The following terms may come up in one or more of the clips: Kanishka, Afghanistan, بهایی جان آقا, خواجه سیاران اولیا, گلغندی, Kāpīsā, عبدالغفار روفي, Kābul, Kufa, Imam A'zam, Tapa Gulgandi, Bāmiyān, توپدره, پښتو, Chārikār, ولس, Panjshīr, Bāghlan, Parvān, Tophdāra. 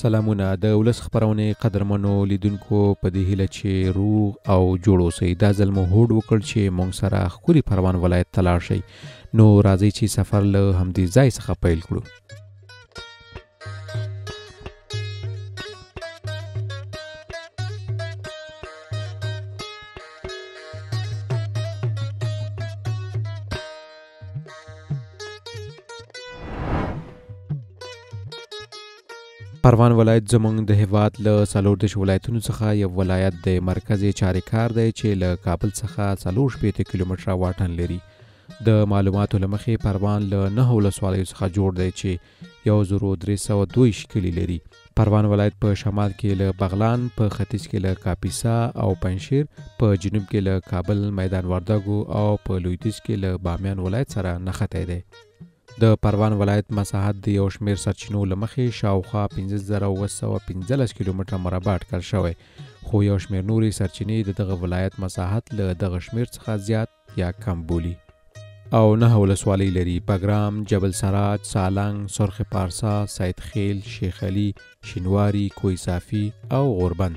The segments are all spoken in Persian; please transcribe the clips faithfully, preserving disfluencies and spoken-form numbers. سلامونه د ولس خبرونې قدرمنو لیدونکو په دې هیله چې روغ او جوړ اوسئ. دا ځل مو هوډ وکړ چې موږ سره ښکلي پروان ولایت ته لاړ شئ. نو راځئ چې سفر له همدې ځای څخه پیل کړو. پروان ولایت زمونږ د هیواد له څلور دېرش ولایتونو څخه یو ولایت د مرکز یې چاریکار دی چې له کابل څخه څلور شپېته کیلومتره واټن لري. د معلوماتو له مخې پروان له نهو ولسوالیو څخه جوړ دی چې یو زرو درې سوه دوه کلي لري. پروان ولایت په شمال کې له بغلان، په ختیځ کې له کاپیسا او پنشیر، په جنوب کې له کابل، میدان وردګو او په لویدیځ کې له بامیان ولایت سره نښتی دی. د پروان ولایت مساحت د یو شمیر سرچینو له مخې شاوخوا پنځه زره اوه سوه پنځلس کیلومتره مربع اټکل شوی، خو یو شمیر نورې سرچینې د دغه ولایت مساحت له دغه شمیر څخه زیات یا کم بولي او نهه ولسوالۍ لري. بګرام، جبل سراج، سالنګ، سرخ پارسا، سیدخیل، شیخ علي، شینواري، کوی صافي او غوربند. د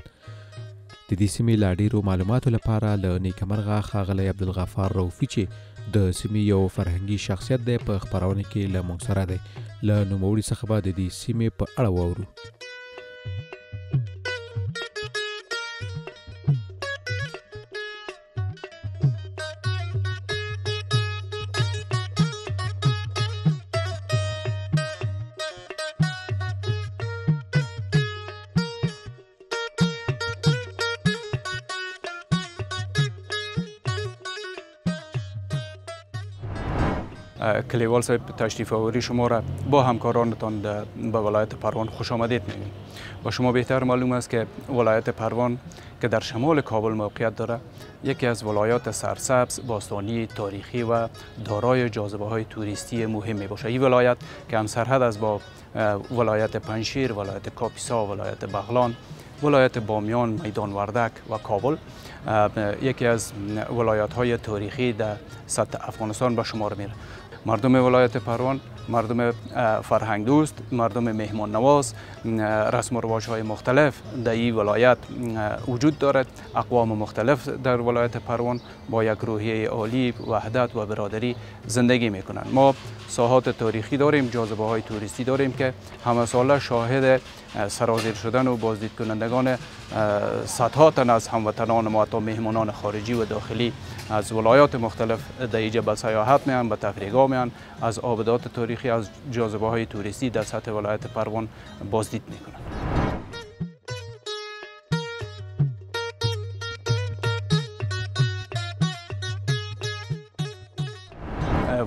دې سیمې لا ډېرو معلوماتو لپاره له نیکمرغه ښاغلی عبدالغفار روفي چې د سیمې یو فرهنګي شخصیت دی په خپرونه کې له موږ سره دی. له نوموړي څخه به د دې سیمې په اړه واورو. کلیوال صاحب تشریف آوری شما را با همکارانتان به ولایت پروان خوش آمدید میگیم. با شما بهتر معلوم است که ولایت پروان که در شمال کابل موقعیت داره یکی از ولایات سرسبز، باستانی، تاریخی و دارای جاذبه های توریستی مهم می باشه. این ولایت که هم سرحد است با ولایت پنشیر، ولایت کاپیسا، ولایت بغلان، ولایت بامیان، میدان وردک و کابل یکی از ولایت های تاریخی در سطح افغانستان به شمار میره. مردم ولایت پروان مردم فرهنگ دوست، مردم مهمان نواز، رسم و رواج های مختلف در این ولایت وجود دارد. اقوام مختلف در ولایت پروان با یک روحیه عالی، وحدت و برادری زندگی می کنند. ما ساحات تاریخی داریم، جاذبه های توریستی داریم که همه ساله شاهد سرازیر شدن و بازدید کنندگان صدها تن از هموطنان ما تا مهمانان خارجی و داخلی از ولایات مختلف در اینجا به سیاحت میان، به تفریحگاه میان، از آبدات تاریخی، از جاذبه های توریستی در سطح ولایت پروان بازدید میکنند.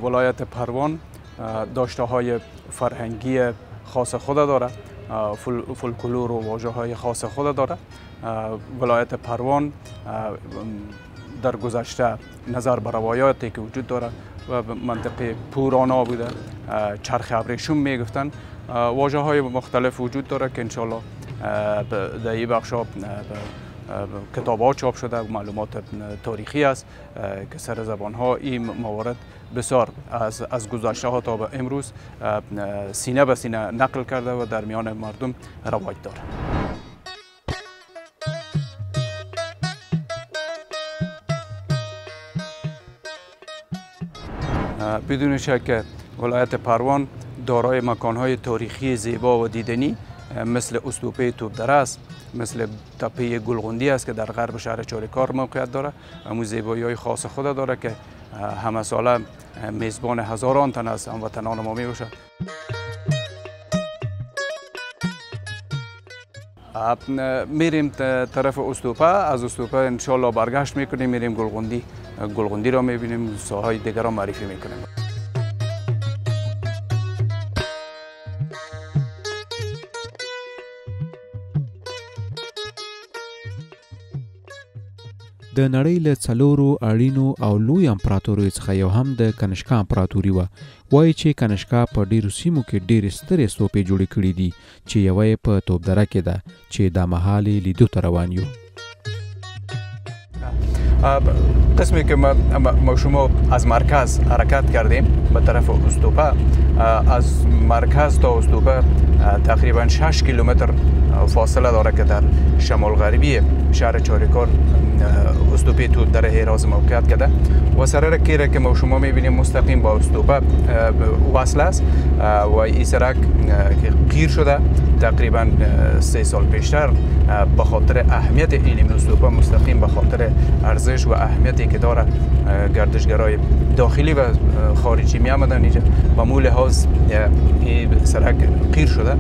ولایت پروان داشته های فرهنگی خاص خود داره، فولکلور و واژه های خاص خود داره. ولایت پروان در گذشته نظر به روایاتی که وجود داره و منطقه پورانا بوده، چرخ ابریشم میگفتن. واژه های مختلف وجود داره که انشالله در این بخش ها کتاب ها چاپ شده، معلومات تاریخی است که سر زبان ها این موارد بسیار از, از گذشته ها تا به امروز سینه به سینه نقل کرده و در میان مردم رواج داره. بدون شک ولایت پروان دارای مکانهای تاریخی زیبا و دیدنی مثل اسطوپه توپدره است، مثل تپه گلغندی است که در غرب شهر چاریکار موقعیت داره. امو زیبایی های خاص خود داره که همه ساله میزبان هزاران تن از هموطنان ما می باشد. میریم طرف اسطوپه، از اسطوپه انشالله برگشت میکنیم، میریم گلغندی، گلغندی را میبینیم، ساهای دیگر را معرفی میکنیم. د نړۍ له څلورو اړینو او لوی امپراتوریو څخه یو هم د کنشکا امپراتوري وه. وایي چې کنشکا په ډیرو سیمو کې ډېرې سترې سوپې جوړې کړي دي چې یوه یې په توپدره کې ده چې دا مهال یې لیدو ته روان یو. قسمی که ما شما از مرکز حرکت کردیم به طرف استوپا، از مرکز تا استوپا تقریبا شش کیلومتر فاصله داره که در شمال غربی شهر چاریکار استوپی تو در هیراز موقع کرده و سرک کیره که ما شما میبینیم مستقیم با استوپا وصل است و این سرک که قیر شده تقریبا سه سال پیشتر به خاطر اهمیت این استوپا مستقیم به خاطر ارزش و اهمیتی که داره گردشگرای داخلی و خارجی می آمدن اینجا و مولهاز این سرک قیر شده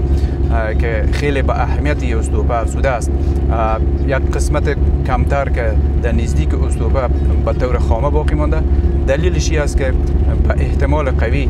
که خیلی به اهمیت استوپا افزوده است. یک قسمت کمتر که در نزدیک استوپا به طور خامه باقی مانده دلیلش این است که به احتمال قوی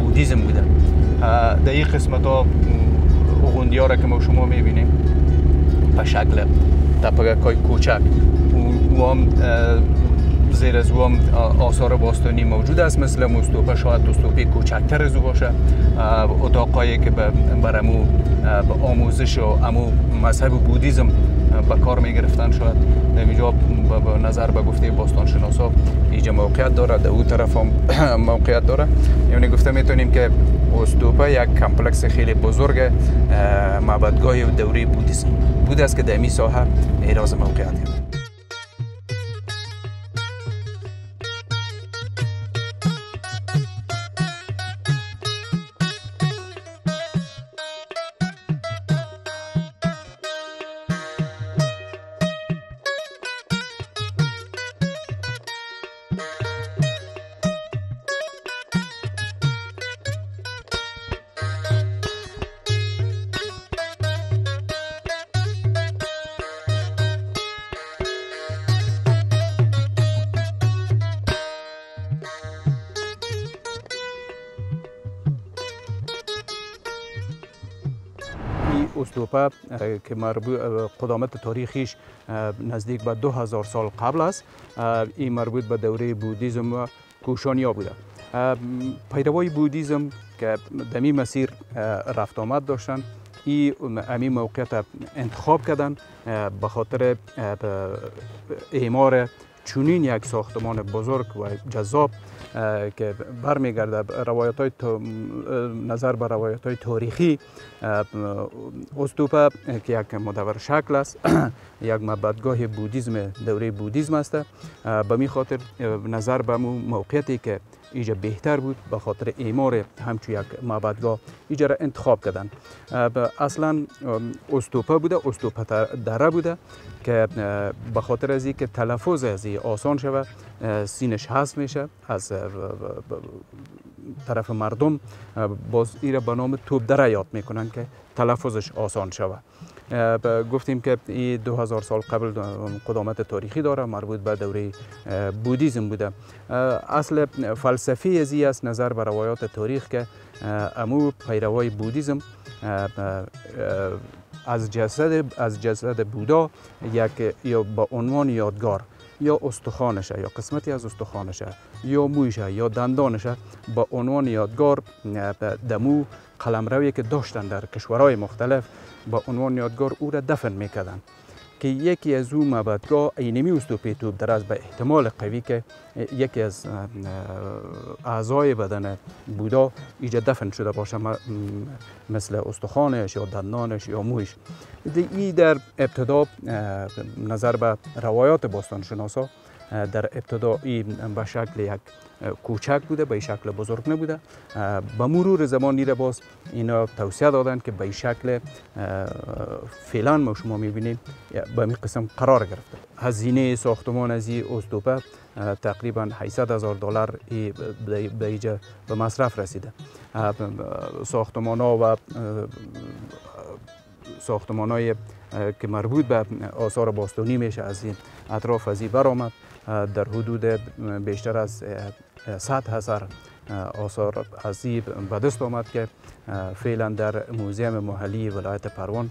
بودیزم بوده. در این قسمت ها اوغندی ها را که ما شما میبینیم به شکل تپگک های کوچک او هم زیر از او هم آثار باستانی موجود است، مثل مستوپه شاید مستوپه کوچکتر از او باشه. اتاقایی که برامو به آموزش و امو مذهب بودیزم به کار می گرفتن شاید در اینجا به نظر به گفته باستانشناسا اینجا موقعیت داره، در اون طرف هم موقعیت داره. یعنی گفته میتونیم که استوپا یک کمپلکس خیلی بزرگ معبدگاه دوره بودیسم بود است که در این ساحه ایراز موقعیت داره. استوپا که مربوط قدامت تاریخیش نزدیک به دو هزار سال قبل است، این مربوط به دوره بودیزم و کوشانیا بوده. پیروای بودیزم که در این مسیر رفت آمد داشتن این همین موقعیت انتخاب کردن به خاطر اعمار چونین یک ساختمان بزرگ و جذاب که برمیگرده روایت های نظر به روایت های تاریخی. استوپا که یک مدور شکل است یک مبدگاه بودیزم دوره بودیزم است، به می خاطر نظر به موقعیتی که اینجا بهتر بود به خاطر اعمار همچو یک معبدگاه اینجا را انتخاب کردن. اصلا استوپا بوده، استوپا دره بوده که به خاطر از اینکه تلفظ از این آسان شود سینش حذف میشه از طرف مردم، باز این را به نام تپدره یاد میکنن که تلفظش آسان شود. گفتیم که این دو هزار سال قبل قدامت تاریخی داره، مربوط به دوره بودیزم بوده. اصل فلسفی از این است نظر به روایات تاریخ که امو پیروای بودیزم از جسد از جسد بودا یک یا به عنوان یادگار یا استخوانشه یا قسمتی از استخوانشه یا مویشه یا دندانشه به عنوان یادگار دمو قلمرویی که داشتن در کشورهای مختلف به عنوان یادگار او را دفن میکردن که یکی از او معبدگاه اینمی استوپی توپ در به احتمال قوی که یکی از اعضای بدن بودا اینجا دفن شده باشه، مثل استخوانش یا دندانش یا مویش. این در ابتدا نظر به روایات باستانشناسا در ابتدا این به شکل یک کوچک بوده، به شکل بزرگ نبوده. با مرور زمان نیره باز اینا توصیه دادن که به شکل فعلا ما شما میبینیم به این قسم قرار گرفته. هزینه ساختمان از این استوپا تقریبا هشتصد هزار دلار به اینجا به مصرف رسیده. ساختمان ها و ساختمان های که مربوط به آثار باستانی میشه از این اطراف از این برآمد. در حدود بیشتر از صد هزار آثار از این به دست آمد که فعلا در موزیم محلی ولایت پروان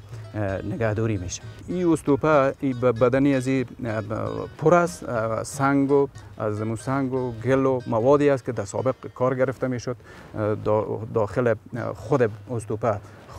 نگهداری میشه. این استوپه ای بدنی از این پر از سنگ و از سنگ و گل و موادی است که در سابق کار گرفته میشد. داخل خود استوپه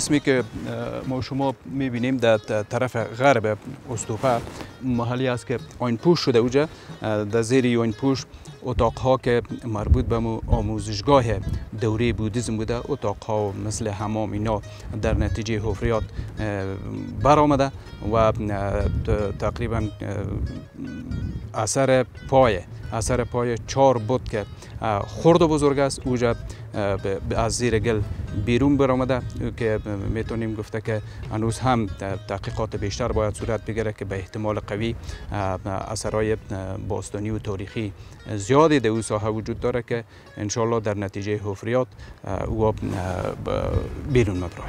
قسمی که ما شما میبینیم در طرف غرب استوپه محلی است که آین پوش شده. اوجا در زیر آین پوش اتاقها که مربوط به آموزشگاه دوره بودیزم بوده، اتاقها مثل حمام اینا در نتیجه حفریات برآمده و تقریبا اثر پای اثر پای چهار بود که خرد و بزرگ است اوجا از زیر گل بیرون برآمده که میتونیم گفته که هنوز هم تحقیقات بیشتر باید صورت بگیره که به احتمال قوی اثرهای باستانی و تاریخی زیادی در اون ساحه وجود داره که انشالله در نتیجه حفریات او بیرون مبراه.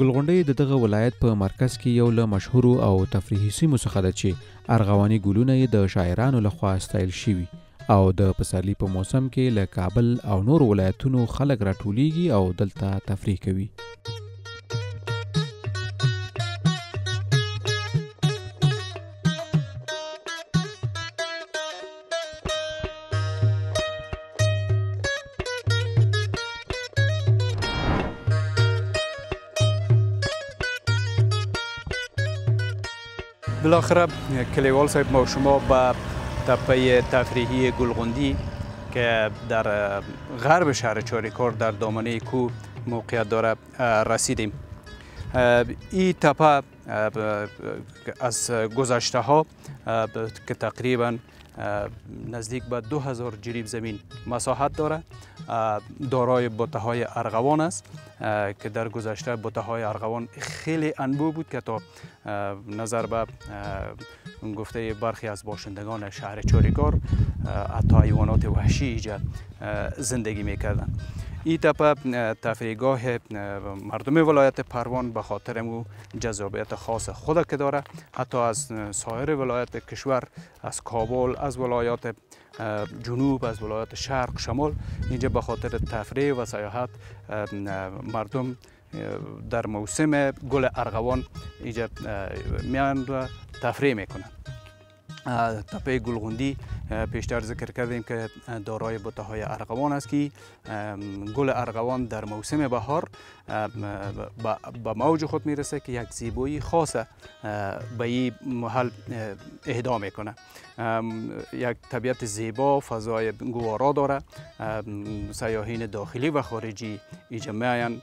گلغونډي د دغه ولایت په مرکز کې یو له مشهور او تفریحي سیمو څخه ده چې ارغواني ګلونه یې د شاعرانو لخوا استایل شوي او د پسرلي په موسم کې له کابل او نور ولایتونو خلک راټولیږي او دلته تفریح کوي. بالاخره کلیوال صاحب ما شما به تپه تفریحی گلغندی که در غرب شهر چاریکار در دامنه کوه موقعیت داره رسیدیم. این تپه از گذشته ها که تقریبا نزدیک به دو هزار جریب زمین مساحت داره دارای بوته های ارغوان است که در گذشته بوته های ارغوان خیلی انبوه بود که تا نظر به گفته برخی از باشندگان شهر چاریکار حتی حیوانات وحشی اینجا زندگی میکردن. این تپه تفریحگاه مردم ولایت پروان به خاطر مو جذابیت خاص خود که داره حتی از سایر ولایت کشور از کابل از ولایات جنوب از ولایات شرق شمال اینجا به خاطر تفریح و سیاحت مردم در موسم گل ارغوان اینجا میان و تفریح میکنند. تپه گلغندی پیشتر ذکر کردیم که دارای بوته های ارغوان است که گل ارغوان در موسم بهار به موج خود میرسه که یک زیبایی خاص به این محل اهدا میکنه. یک طبیعت زیبا، فضای گوارا داره. سیاحین داخلی و خارجی اینجا میآیند،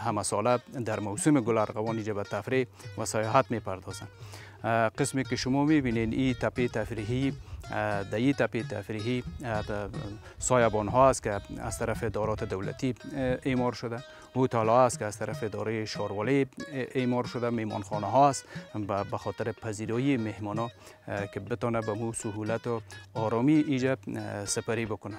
همه ساله در موسم گل ارغوان اینجا به تفریح و سیاحت میپردازند. قسمی که شما میبینین این تپه تفریحی، در این تپه تفریحی سایبان ها است که از طرف ادارات دولتی ایمار شده، هتل ها است که از طرف اداره شاروالی ایمار شده، میمانخانه ها است به خاطر پذیرایی مهمان ها که بتونه به مو سهولت و آرامی ایجاب سپری بکنن.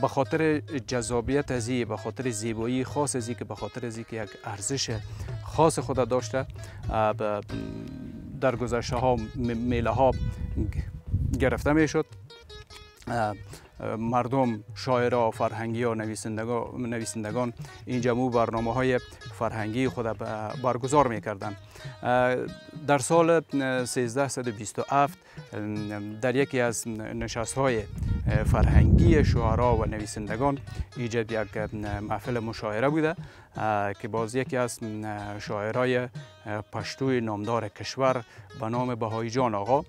به خاطر جذابیت ازی، به خاطر زیبایی خاص ازی که به خاطر ازی که یک ارزش خاص خود داشته، در گذشته ها میله ها گرفته می شد. مردم، شاعرها، فرهنگی ها، نویسندگان اینجا مو برنامه های فرهنگی خود برگزار می کردن. در سال سیزده صد و بیست و هفت در یکی از نشست های فرهنگی شعرا و نویسندگان ایجاد یک محفل مشاعره بوده که باز یکی از شاعرای پشتوی نامدار کشور به نام بهایی جان آقا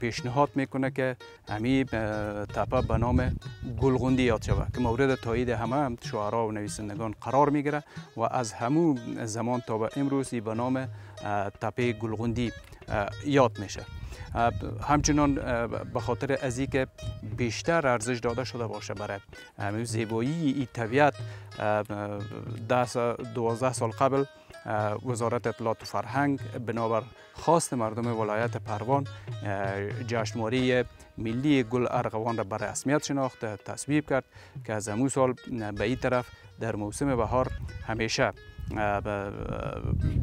پیشنهاد میکنه که امی تپه به نام گلغندی یاد شود که مورد تایید همه شعرا و نویسندگان قرار میگیره و از همو زمان تا به امروز به نام تپه گلغندی یاد میشه. همچنان به خاطر ازی که بیشتر ارزش داده شده باشه برای زیبایی این طبیعت، دوازده سال قبل وزارت اطلاعات و فرهنگ بنابر خواست مردم ولایت پروان جشنواره ملی گل ارغوان را برای رسمیت شناخت، تصویب کرد که از امو سال به این طرف در موسم بهار همیشه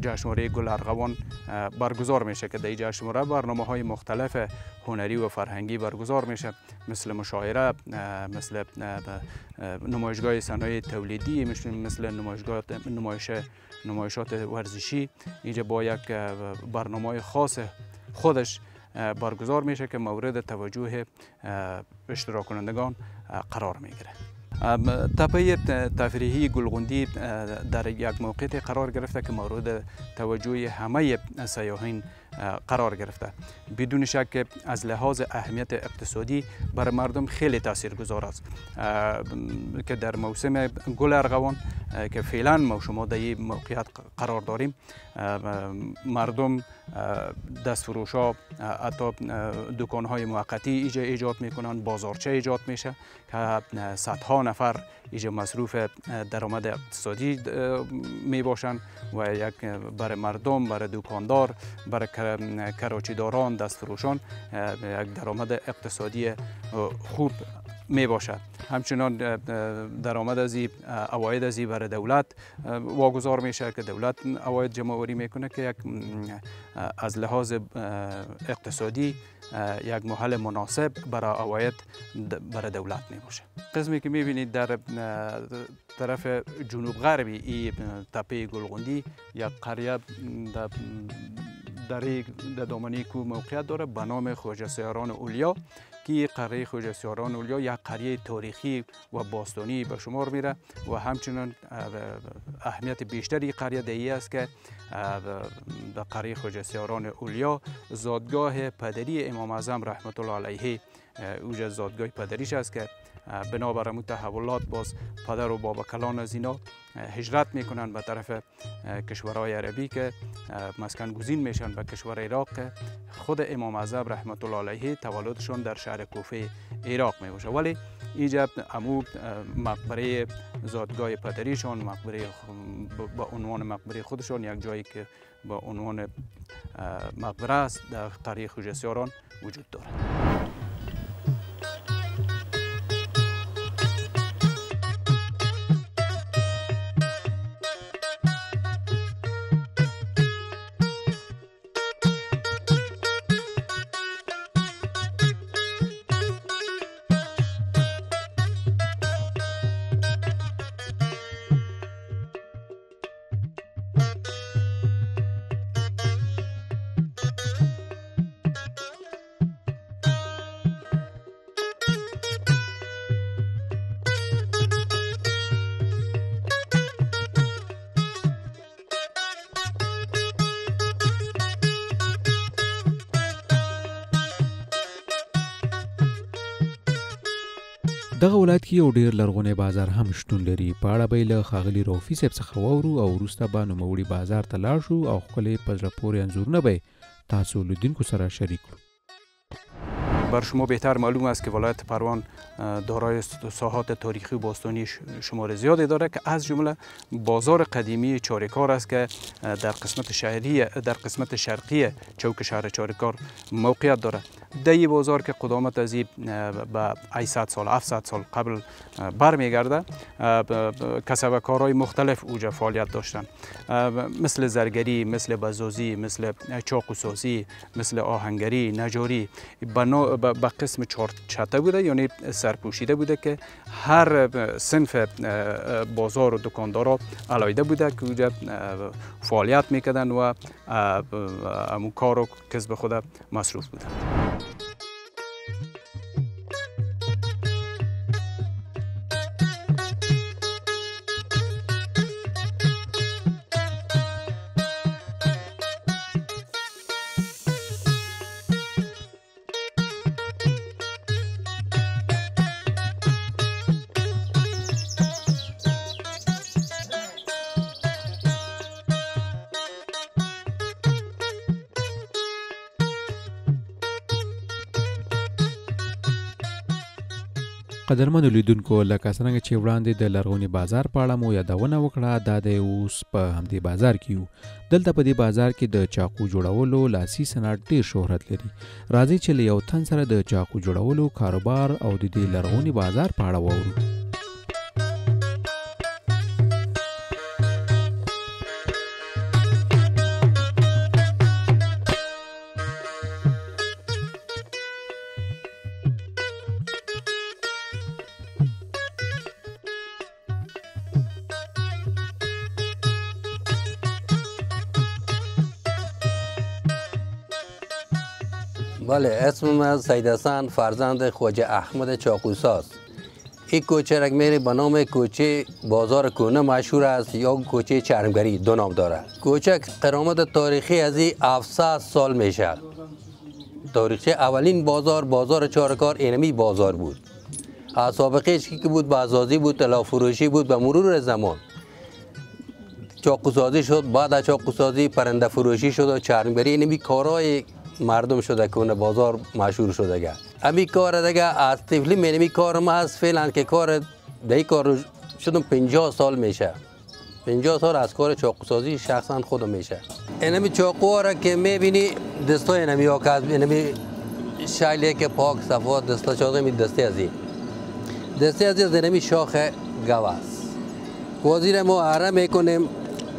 جشنواره گل ارغوان برگزار میشه که در جشنواره برنامه های مختلف هنری و فرهنگی برگزار میشه، مثل مشاعره، مثل نمایشگاه صنایع تولیدی، مثل نمایشگاه نمایشات ورزشی. اینجا با یک برنامه خاص خودش برگزار میشه که مورد توجه اشتراک کنندگان قرار میگیره. تپه تفریحی گلغندی در یک موقعیت قرار گرفته که مورد توجه همه سیاحین قرار گرفته. بدون شک از لحاظ اهمیت اقتصادی بر مردم خیلی تاثیرگذار است که در موسم گل ارغوان که فعلا ما شما در این موقعیت قرار داریم، مردم دستفروشا حتی دکان‌های موقتی ایجاد ایجاد میکنن، بازارچه ایجاد میشه که صدها نفر اینجا مصروف درآمد اقتصادی می باشند و یک برای مردم، برای دکاندار، برای کراچیداران، دستفروشان یک درآمد اقتصادی خوب می باشد. همچنان درآمد از این عواید از این برای دولت واگذار میشه که دولت عواید جمع آوری میکنه که یک از لحاظ اقتصادی یک محل مناسب برای عواید برای دولت می باشه. قسمی که میبینید در طرف جنوب غربی این تپه گلغندی یک قریه در دری در دامنه کو موقعیت داره به نام خواجه سیاران اولیا که قریه خواجه سیاران اولیا یک قریه تاریخی و باستانی به شمار میره و همچنان اهمیت بیشتری قریه دهی است که در قریه خواجه سیاران اولیا زادگاه پدری امام اعظم رحمت الله علیه اوج زادگاه پدریش است که بنابر همون تحولات باز پدر و بابا کلان از اینا هجرت میکنن به طرف کشورهای عربی که مسکن گزین میشن به کشور عراق. خود امام اعظم رحمت الله علیه تولدشون در شهر کوفه عراق میباشه، ولی اینجا عمو مقبره زادگاه پدریشون، مقبره با عنوان مقبره خودشون، یک جایی که با عنوان مقبره است در قریه خواجه سیاران وجود دارد. دغه ولایت کې یو ډیر لرغونی بازار هم شتون لري. په اړه به له خاغلی روفي صاحب څخه واورو او وروسته به نوموړي بازار ته لاړ شو او ښکلې په زړه پورې انځورونه به تاسو لیدونکو سره شریک کړو. بر شما بهتر معلوم است که ولایت پروان دارای ساحات تاریخی و باستانی شمار زیادی داره که از جمله بازار قدیمی چاریکار است که در قسمت شهری در قسمت شرقی چوک شهر چاریکار موقعیت دارد. دایی بازار که قدامت از به صد سال هفتصد سال قبل برمیگرده، کسب کارهای مختلف اوجا فعالیت داشتن، مثل زرگری، مثل بزازی، مثل چاق و سازی، مثل آهنگری، نجاری. به قسم چهار چته بوده، یعنی سرپوشیده بوده که هر صنف بازار و دکاندارا علایده بوده که اوجا فعالیت میکردن و امون کار و کسب خود مصروف بودن. قدرمنو لیدونکو، لکه څنګه چې وړاندې د لرغوني بازار په اړه مو یادونه وکړه، دا د اوس په همدې بازار کې یو. دلته په دې بازار کې د چاقو جوړولو لاسي صنعت ډېر شهرت لري. راځئ چې له یو تن سره د چاقو جوړولو کاروبار او د دې لرغوني بازار په اړه واورو. بله، اسم من سید حسن فرزند خواجه احمد چاقوساست. این کوچه رگمیری به نام کوچه بازار کونه مشهور است یا کوچه چرمگری، دو نام دارد. کوچه قرامت تاریخی از این هفتصد سال میشه. تاریخچه اولین بازار، بازار چاریکار، اینمی بازار بود. از سابقهش که بود بازازی بود، طلا فروشی بود. به مرور زمان چاقوسازی شد، بعد از چاقوسازی پرنده فروشی شد و چرمگری. اینمی کارهای مردم شده که اون بازار مشهور شده گه. امی کار دیگه از طفلی منمی کارم هست فعلا که کار دهی کار شدم پنجاه سال میشه. پنجاه سال از کار چاقوسازی شخصا خودم میشه. اینمی چاقوها را که میبینی دستای اینمی ها که اینمی شایلیه که پاک صفا دستا چاقوی می دسته ازی. دسته ازی از اینمی شاخ گواست. وزیر ما عرم میکنیم،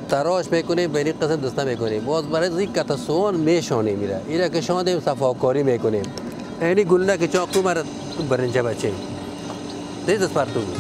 تراش میکنیم، به این قسم دسته میکنیم، باز برای زی کتسون میشانیم، میره این را که شاندیم صفاکاری میکنیم. اینی گلده که چاقو مرد برنجه بچیم دیز از پرتو بود.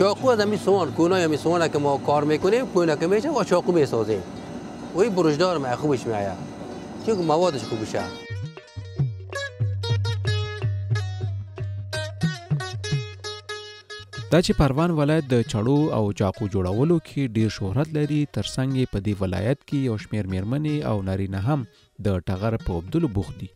چاقو از میسوان کونه یا میسوانه که ما کار میکنیم، کونه که میشه و چاقو میسازیم. وی برشدار ما خوبش میآید چون موادش خوبشه. دا چې پروان ولایت د چړو او چاقو جوړولو کې ډیر شهرت لري، ترڅنګ یې په دې ولایت کې یو شمیر میرمنې او نارینه هم د ټغر په اوبدلو بوخت دي.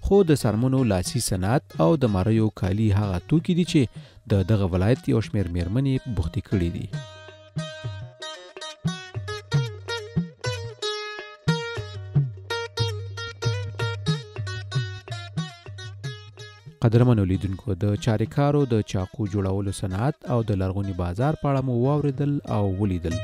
خو د سرمنو لاسي صنعت او د مریو کالي هغه توکي دي چې د دغه ولایت یو شمیر میرمنې بوختې کړي دي. قدرمنو لیدونکو، د چاریکارو د چاقو جوړولو صنعت او د لرغوني بازار په اړه مو واوریدل او ولیدل.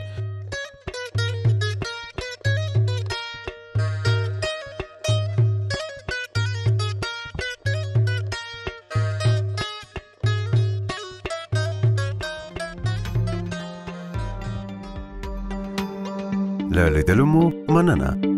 له لیدلو مو مننه.